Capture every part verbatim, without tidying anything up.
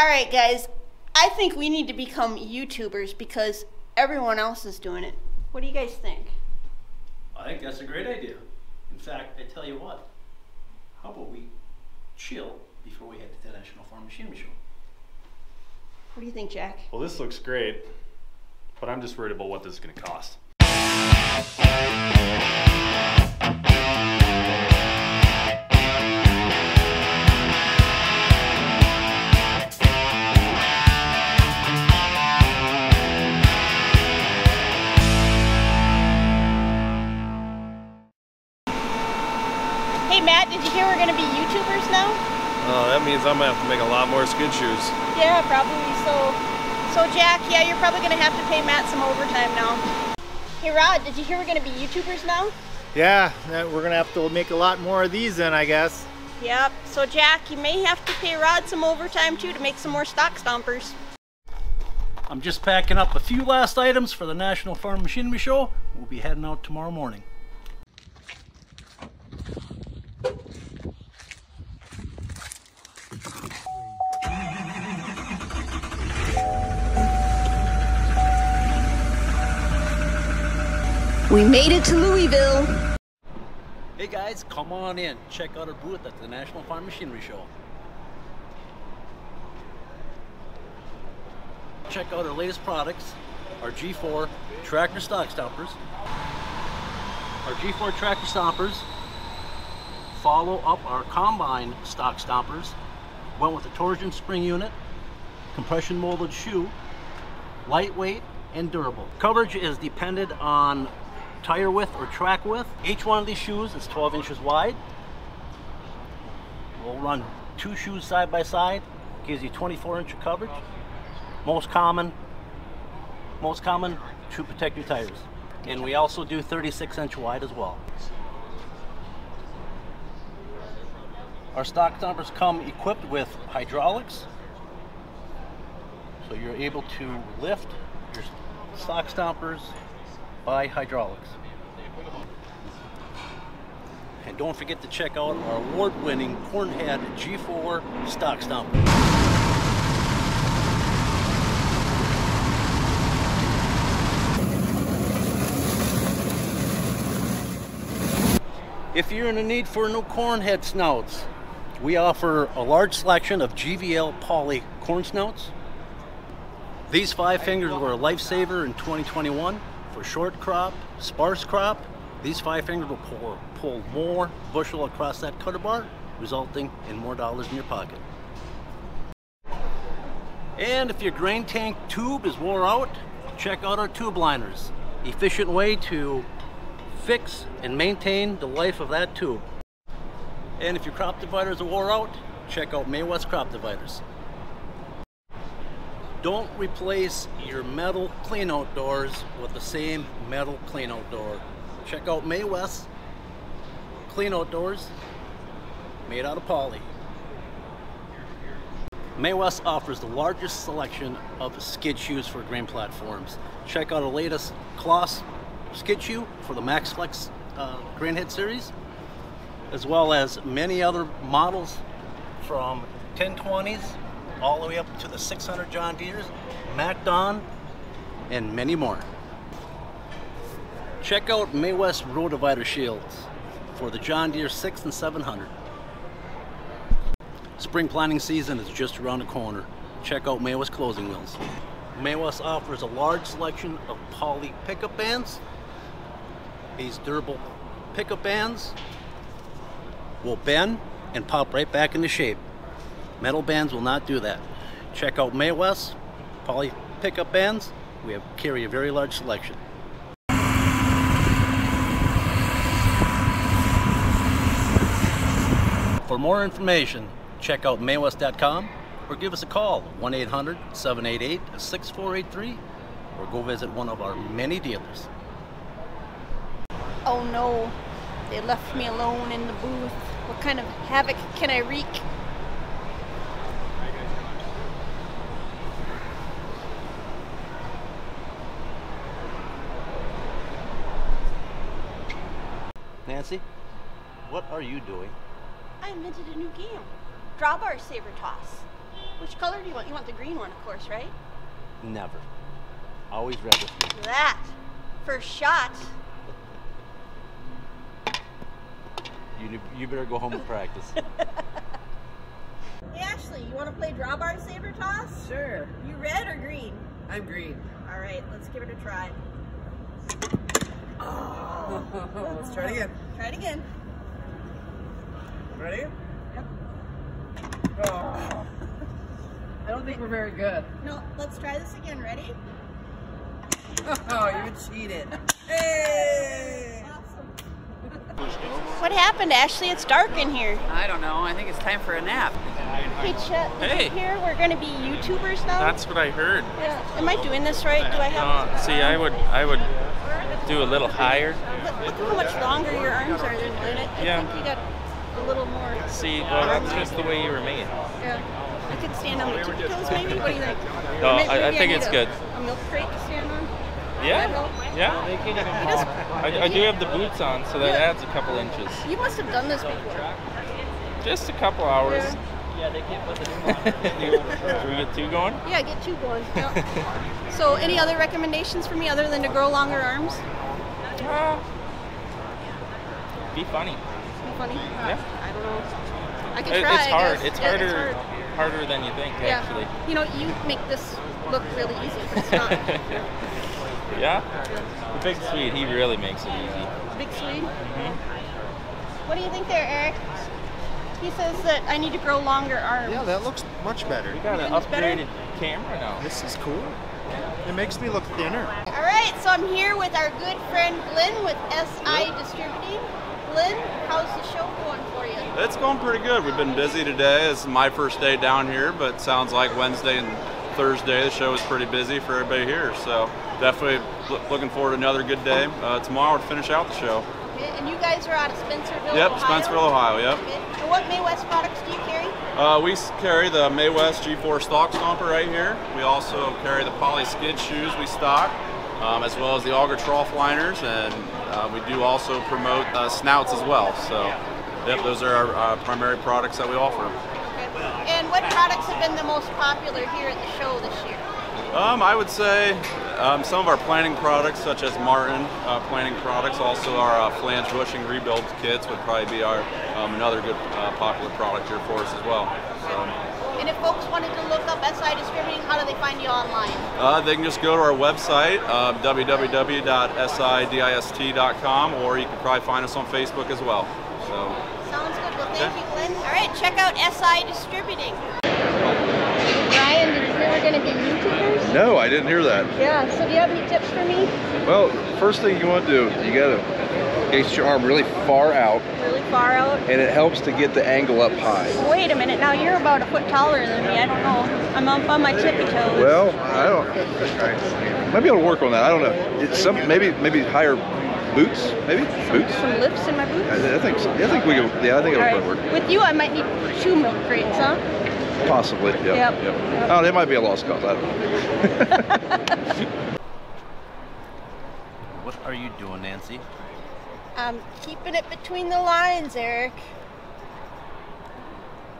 All right, guys, I think we need to become YouTubers because everyone else is doing it. What do you guys think? I think that's a great idea. In fact, I tell you what, how about we chill before we head to the National Farm Machinery Show? What do you think, Jack? Well, this looks great, but I'm just worried about what this is going to cost. Hey Matt, did you hear we're going to be YouTubers now? Oh, that means I'm going to have to make a lot more skid shoes. Yeah, probably so. So Jack, yeah, you're probably going to have to pay Matt some overtime now. Hey Rod, did you hear we're going to be YouTubers now? Yeah, we're going to have to make a lot more of these then, I guess. Yep, so Jack, you may have to pay Rod some overtime too to make some more stock stompers. I'm just packing up a few last items for the National Farm Machinery Show. We'll be heading out tomorrow morning. We made it to Louisville. Hey guys, come on in. Check out our booth at the National Farm Machinery Show. Check out our latest products, our G four Tractor Stock Stoppers. Our G four Tractor Stoppers follow up our Combine Stock Stoppers. Went with a torsion spring unit, compression molded shoe, lightweight and durable. Coverage is dependent on tire width or track width. Each one of these shoes is twelve inches wide. We'll run two shoes side by side. Gives you twenty-four inch of coverage. Most common, most common to protect your tires. And we also do thirty-six inch wide as well. Our stock stompers come equipped with hydraulics. So you're able to lift your stock stompers by hydraulics. And don't forget to check out our award-winning Cornhead G four stock stomper. If you're in the need for new Cornhead snouts, we offer a large selection of G V L poly corn snouts. These five fingers were a lifesaver in twenty twenty-one. For short crop, sparse crop, these five fingers will pull, pull more bushel across that cutter bar, resulting in more dollars in your pocket. And if your grain tank tube is wore out, check out our tube liners. Efficient way to fix and maintain the life of that tube. And if your crop dividers are wore out, check out May Wes crop dividers. Don't replace your metal cleanout doors with the same metal cleanout door. Check out May Wes cleanout doors made out of poly. May Wes offers the largest selection of skid shoes for grain platforms. Check out our latest cloth skid shoe for the Maxflex uh, Grainhead Series, as well as many other models from ten twenties. All the way up to the six hundred John Deere's, MacDon, and many more. Check out May Wes Road Divider Shields for the John Deere six and seven hundred. Spring planting season is just around the corner. Check out May Wes closing wheels. May Wes offers a large selection of poly pickup bands. These durable pickup bands will bend and pop right back into shape. Metal bands will not do that. Check out May Wes poly pickup bands. We have carry a very large selection. For more information, check out may wes dot com or give us a call one eight hundred, seven eight eight, six four eight three or go visit one of our many dealers. Oh no, they left me alone in the booth. What kind of havoc can I wreak? Nancy, what are you doing? I invented a new game, Draw Bar Saber Toss. Which color do you want? You want the green one, of course, right? Never. Always red with me. That. First shot. You, you better go home and practice. Hey, Ashley, you want to play Draw Bar Saber Toss? Sure. You red or green? I'm green. All right, let's give it a try. Oh. Let's try it again. Try it again. Ready? Yep. Oh. I don't think we're very good. No, let's try this again. Ready? Oh, you cheated. Hey! What happened, Ashley? It's dark in here. I don't know. I think it's time for a nap. Hey, Chet. Hey. Here we're going to be YouTubers now. That's what I heard. Yeah. Am I doing this right? Do I have? Uh, see, I would, I would do a little higher. Look, look how much longer your arms are. Than it. I yeah. think you got a little more. See, well, that's just the way you were made. Yeah. I could stand on my tiptoes, maybe. What do you think? No, maybe I, I think I it's a, good. A milk crate to stand on. Yeah, yeah. I, I do have the boots on, so that adds a couple inches. You must have done this before. Just a couple hours. Yeah, they can't put the new one. Should we get two going? Yeah, get two going. Yep. So, any other recommendations for me other than to grow longer arms? Uh, be funny. Be funny? Uh, yeah. I don't know. I can try. It's hard. It's yeah, harder. It's hard. Harder than you think, yeah. actually. You know, you make this look really easy, but it's not. Yeah? The Big Swede, he really makes it easy. Big Swede? Mm-hmm. What do you think there, Eric? He says that I need to grow longer arms. Yeah, that looks much better. We got an upgraded camera now. This is cool. It makes me look thinner. All right, so I'm here with our good friend Glenn with S I Distributing. Glenn, how's the show going for you? It's going pretty good. We've been busy today. It's my first day down here, but sounds like Wednesday and Thursday the show is pretty busy for everybody here, so definitely looking forward to another good day uh, tomorrow to finish out the show. Okay, and you guys are out of Spencerville, yep, Ohio? Spencerville, Ohio, yep. Okay. And what May Wes products do you carry? Uh, we carry the May Wes G four stock stomper right here. We also carry the poly skid shoes we stock, um, as well as the auger trough liners, and uh, we do also promote uh, snouts as well. So, yep, those are our uh, primary products that we offer. And what products have been the most popular here at the show this year? Um, I would say um, some of our planting products, such as Martin uh, planting products, also our uh, flange bushing rebuild kits would probably be our um, another good uh, popular product here for us as well. So. And if folks wanted to look up S I Distributing, how do they find you online? Uh, they can just go to our website, uh, w w w dot s i dist dot com, or you can probably find us on Facebook as well. So. Thank you, Glenn. All right, check out S I Distributing. Ryan, did you hear we're going to be YouTubers? No, I didn't hear that. Yeah, so do you have any tips for me? Well, first thing you want to do, you got to get your arm really far out. Really far out? And it helps to get the angle up high. Wait a minute, now you're about a foot taller than me. I don't know. I'm up on my tippy toes. Well, I don't. Might be able to work on that. I don't know. It's some maybe maybe higher. Boots, maybe? Some, boots? Some lips in my boots? I, I think so. I think we can, yeah, I think it'll right. work. With you, I might need two milk crates, huh? Possibly, yeah. Yep. Yep. Yep. Oh, that might be a lost cause, I don't know. What are you doing, Nancy? I'm keeping it between the lines, Eric.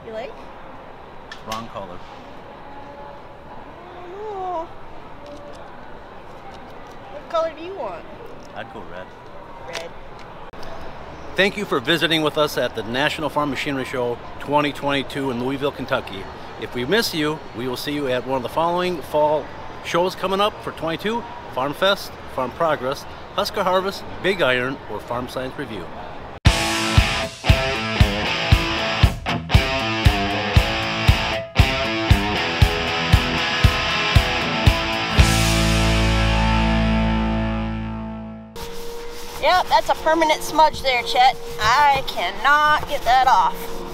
You like? Wrong color. Oh. What color do you want? I'd go red. Red. Thank you for visiting with us at the National Farm Machinery Show twenty twenty-two in Louisville, Kentucky. If we miss you, we will see you at one of the following fall shows coming up for twenty-two, Farm Fest, Farm Progress, Husker Harvest, Big Iron, or Farm Science Review. Yep, that's a permanent smudge there, Chet. I cannot get that off.